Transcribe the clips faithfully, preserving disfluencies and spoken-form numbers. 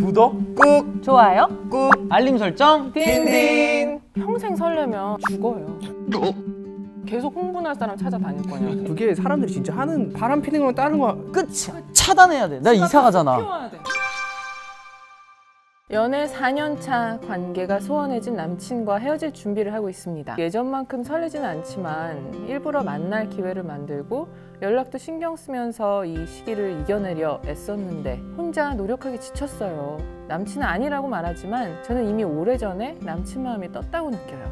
구독 꾹, 좋아요 꾹, 알림 설정 딘딘. 평생 살려면 죽어요. 계속 흥분할 사람 찾아다닐 거냐고. 그게 사람들이 진짜 하는 바람 피는 거랑 다른 거 끝이야. 차단해야 돼. 나 이사 가잖아. 연애 사 년 차 관계가 소원해진 남친과 헤어질 준비를 하고 있습니다. 예전만큼 설레진 않지만 일부러 만날 기회를 만들고 연락도 신경 쓰면서 이 시기를 이겨내려 애썼는데 혼자 노력하기 지쳤어요. 남친은 아니라고 말하지만 저는 이미 오래전에 남친 마음이 떴다고 느껴요.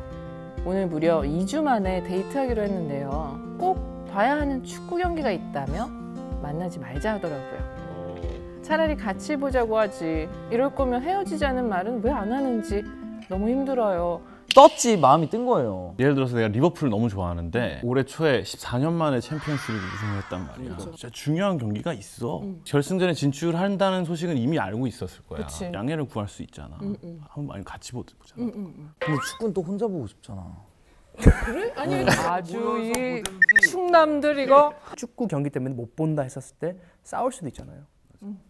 오늘 무려 이 주 만에 데이트하기로 했는데요. 꼭 봐야 하는 축구 경기가 있다며 만나지 말자 하더라고요. 차라리 같이 보자고 하지, 이럴 거면 헤어지자는 말은 왜 안 하는지 너무 힘들어요. 떴지, 마음이 뜬 거예요. 예를 들어서 내가 리버풀을 너무 좋아하는데 올해 초에 십사 년 만에 챔피언스 리그 우승을 했단 말이야. 그렇죠. 진짜 중요한 경기가 있어. 음. 결승전에 진출한다는 소식은 이미 알고 있었을 거야. 그치. 양해를 구할 수 있잖아. 음, 음. 한번 같이 보잖아. 음, 음. 근데 축구는 또 혼자 보고 싶잖아. 그래? 아니 아주 이 충남들 이거 축구 경기 때문에 못 본다 했었을 때 싸울 수도 있잖아요.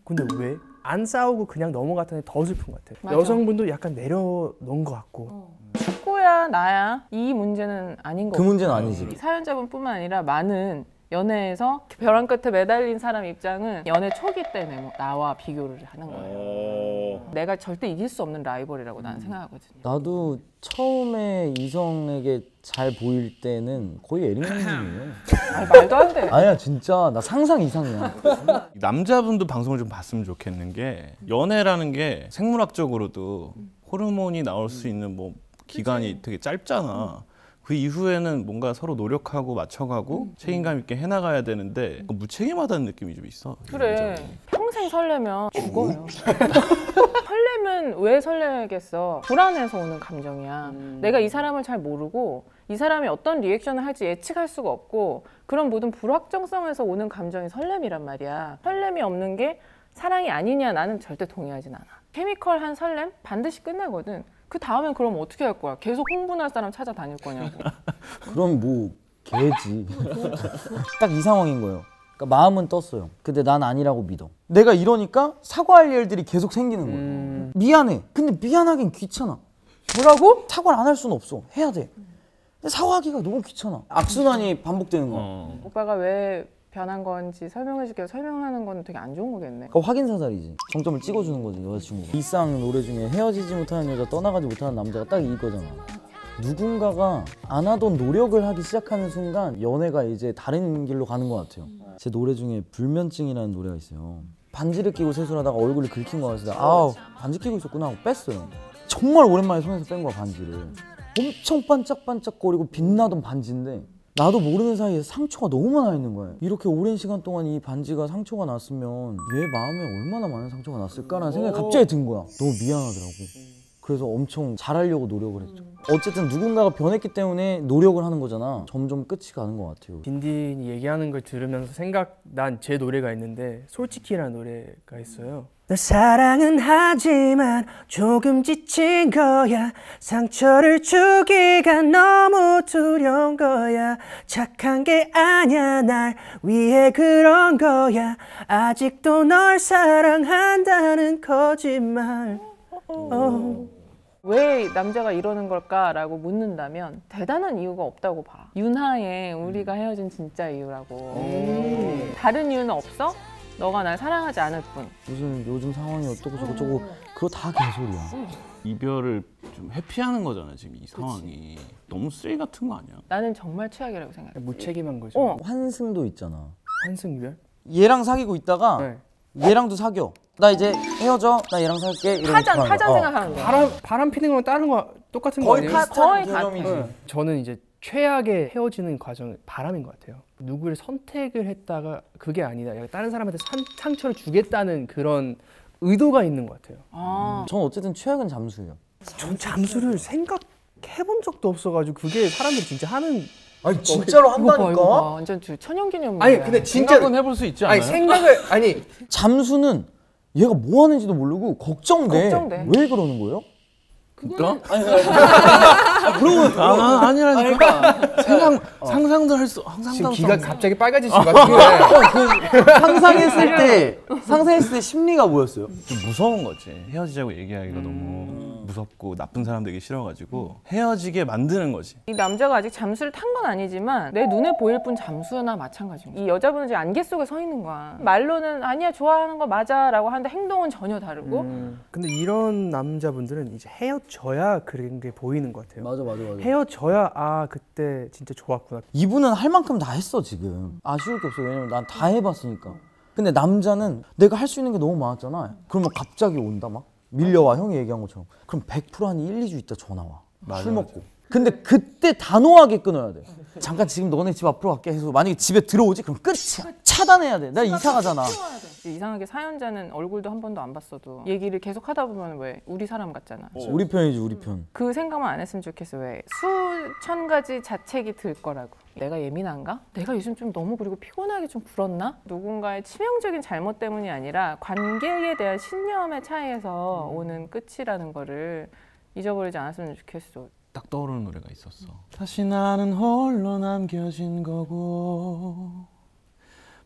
근데 왜? 안 싸우고 그냥 넘어갔다는 게 더 슬픈 것 같아. 맞아. 여성분도 약간 내려놓은 것 같고. 어. 축구야 나야 이 문제는 아닌 거 같아. 그 문제는 아니지. 사연자분뿐만 아니라 많은 연애에서 벼랑 끝에 매달린 사람 입장은 연애 초기 때 뭐 나와 비교를 하는 거예요. 오. 내가 절대 이길 수 없는 라이벌이라고 나는 음. 생각하거든요. 나도 처음에 이성에게 잘 보일 때는 거의 에릭맨이에요. 말도 안 돼. 아니야 진짜 나 상상 이상이야. 남자분도 방송을 좀 봤으면 좋겠는 게 연애라는 게 생물학적으로도 음. 호르몬이 나올 수 있는 뭐 기간이 그치? 되게 짧잖아. 음. 그 이후에는 뭔가 서로 노력하고 맞춰가고 음. 책임감 있게 해나가야 되는데 음. 무책임하다는 느낌이 좀 있어. 그래. 평생 설레면 죽어요. 설렘은 왜 설레겠어? 불안해서 오는 감정이야. 음. 내가 이 사람을 잘 모르고 이 사람이 어떤 리액션을 할지 예측할 수가 없고 그런 모든 불확정성에서 오는 감정이 설렘이란 말이야. 설렘이 없는 게 사랑이 아니냐 나는 절대 동의하진 않아. 케미컬한 설렘? 반드시 끝나거든. 그 다음엔 그럼 어떻게 할 거야? 계속 흥분할 사람 찾아다닐 거냐고. 그럼 뭐 개지. 딱 이 상황인 거예요. 그러니까 마음은 떴어요. 근데 난 아니라고 믿어. 내가 이러니까 사과할 일들이 계속 생기는 거예요. 음... 미안해. 근데 미안하긴 귀찮아. 뭐라고? 사과를 안 할 수는 없어. 해야 돼. 근데 사과하기가 너무 귀찮아. 악순환이 반복되는 거야. 어... 오빠가 왜 변한 건지 설명해줄게요. 설명하는 건 되게 안 좋은 거겠네. 그러니까 확인 사살이지. 정점을 찍어주는 거지 여자친구가. 일상 노래 중에 헤어지지 못하는 여자, 떠나가지 못하는 남자가 딱 이거잖아. 누군가가 안 하던 노력을 하기 시작하는 순간 연애가 이제 다른 길로 가는 것 같아요. 제 노래 중에 불면증이라는 노래가 있어요. 반지를 끼고 세수를 하다가 얼굴을 긁힌 거 같아서 아우 반지 끼고 있었구나 하고 뺐어요. 정말 오랜만에 손에서 뺀 거야 반지를. 엄청 반짝반짝거리고 빛나던 반지인데 나도 모르는 사이에 상처가 너무 많아 있는 거예요. 이렇게 오랜 시간 동안 이 반지가 상처가 났으면 얘 마음에 얼마나 많은 상처가 났을까라는 생각이 갑자기 든 거야. 너무 미안하더라고. 그래서 엄청 잘하려고 노력을 했죠. 어쨌든 누군가가 변했기 때문에 노력을 하는 거잖아. 점점 끝이 가는 것 같아요. 딘딘이 얘기하는 걸 들으면서 생각난 제 노래가 있는데 솔직히라는 노래가 있어요. 널 사랑은 하지만 조금 지친 거야. 상처를 주기가 너무 두려운 거야. 착한 게 아니야 날 위해 그런 거야. 아직도 널 사랑한다는 거짓말. 어. 왜 남자가 이러는 걸까라고 묻는다면 대단한 이유가 없다고 봐. 윤하의 우리가 헤어진 진짜 이유라고. 오. 다른 이유는 없어? 너가 날 사랑하지 않을 뿐. 무슨 요즘 상황이 어쩌고 저거 저거 그거 다 개소리야. 응. 이별을 좀 회피하는 거잖아 지금 이 상황이. 그치. 너무 쓰레기 같은 거 아니야? 나는 정말 최악이라고 생각해. 무책임한 거죠. 어. 환승도 있잖아. 환승 이별? 얘랑 사귀고 있다가 네. 얘랑도 사겨. 나 이제 헤어져. 나 얘랑 살게. 타잔, 타잔 생각하는 거야. 바람, 바람 피는 거랑 다른 거 똑같은 거 아니에요? 거의 같은. 응. 저는 이제 최악의 헤어지는 과정은 바람인 것 같아요. 누구를 선택을 했다가 그게 아니다. 다른 사람한테 상, 상처를 주겠다는 그런 의도가 있는 것 같아요. 아. 음. 저는 어쨌든 최악은 잠수예요. 전 잠수를 생각해본 적도 없어가지고 그게 사람들이 진짜 하는. 아니 진짜로 한다니까? 이거 봐. 완전 천연기념물이야. 아니 근데 진짜 생각은 해볼 수 있지 않아요? 아니 생각을 아니 잠수는 얘가 뭐 하는지도 모르고 걱정돼. 걱정돼. 왜 그러는 거예요? 그거는... 아니, 아니, 아니. 아, 물어보면 아, 아니라니까. 아니, 생각, 어. 상상도 할 수... 상상도 지금 귀가 상상. 갑자기 빨개지신 것 같은데. 상상했을 때, 상상했을 때 심리가 뭐였어요? 좀 무서운 거지. 헤어지자고 얘기하기가 음. 너무 무섭고 나쁜 사람 되기 싫어가지고 헤어지게 만드는 거지. 이 남자가 아직 잠수를 탄 건 아니지만 내 눈에 보일 뿐 잠수나 마찬가지입니다. 이 여자분은 이제 안개 속에 서 있는 거야. 말로는 아니야, 좋아하는 거 맞아 라고 하는데 행동은 전혀 다르고. 음. 근데 이런 남자분들은 이제 헤어 헤어져야 그런 게 보이는 것 같아요. 맞아, 맞아, 맞아. 헤어져야 아 그때 진짜 좋았구나. 이분은 할 만큼 다 했어 지금. 아쉬울 게 없어. 왜냐면 난 다 해봤으니까. 근데 남자는 내가 할 수 있는 게 너무 많았잖아. 그러면 갑자기 온다 막 밀려와. 맞아. 형이 얘기한 것처럼. 그럼 백 퍼센트 한 일, 이 주 있다 전화와. 맞아, 술 먹고. 맞아. 근데 그때 단호하게 끊어야 돼. 잠깐 지금 너네 집 앞으로 갈게 해서 만약에 집에 들어오지? 그럼 끝이야. 차단해야 돼. 나 이상하잖아. 이상하게 사연자는 얼굴도 한 번도 안 봤어도 얘기를 계속 하다 보면 왜 우리 사람 같잖아. 어. 우리 편이지, 우리 편. 그 생각만 안 했으면 좋겠어. 왜? 수천 가지 자책이 들 거라고. 내가 예민한가? 내가 요즘 좀 너무 그리고 피곤하게 좀 굴었나? 누군가의 치명적인 잘못 때문이 아니라 관계에 대한 신념의 차이에서 음. 오는 끝이라는 거를 잊어버리지 않았으면 좋겠어. 딱 떠오르는 노래가 있었어. 다시 나는 홀로 남겨진 거고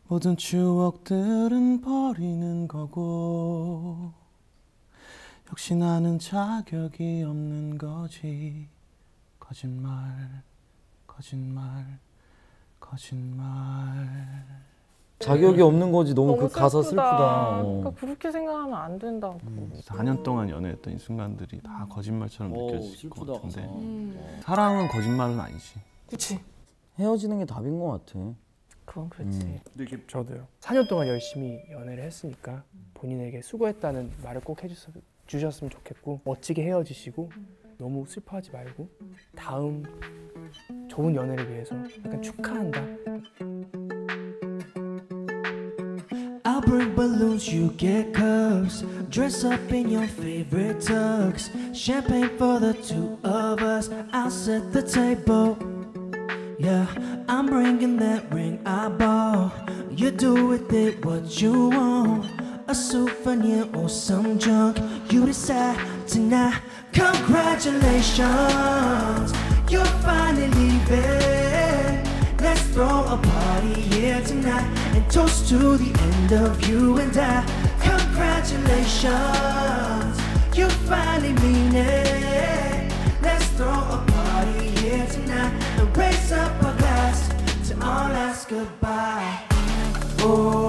모든 추억들은 버리는 거고 역시 나는 자격이 없는 거지. 거짓말, 거짓말, 거짓말. 자격이 없는 거지. 너무, 너무 그 가사 슬프다. 그러니까 그렇게 생각하면 안 된다고. 음, 사 년 동안 연애했던 이 순간들이 다 거짓말처럼 오, 느껴질 것 같은데 음. 사랑은 거짓말은 아니지. 그치. 헤어지는 게 답인 것 같아. 그건 그렇지. 음. 근데 저도요. 사 년 동안 열심히 연애를 했으니까 본인에게 수고했다는 말을 꼭 해주셨으면 좋겠고 멋지게 헤어지시고 너무 슬퍼하지 말고 다음 좋은 연애를 위해서 약간 축하한다. Bring balloons, you get cups. Dress up in your favorite tux. Champagne for the two of us. I'll set the table. Yeah, I'm bringing that ring I bought. You do with it what you want. A souvenir or some junk. You decide tonight. Congratulations, you're finally leaving. Let's throw a party here tonight and toast to the end of you and I. Congratulations, you finally mean it. Let's throw a party here tonight and raise up a glass to our last goodbye. Oh.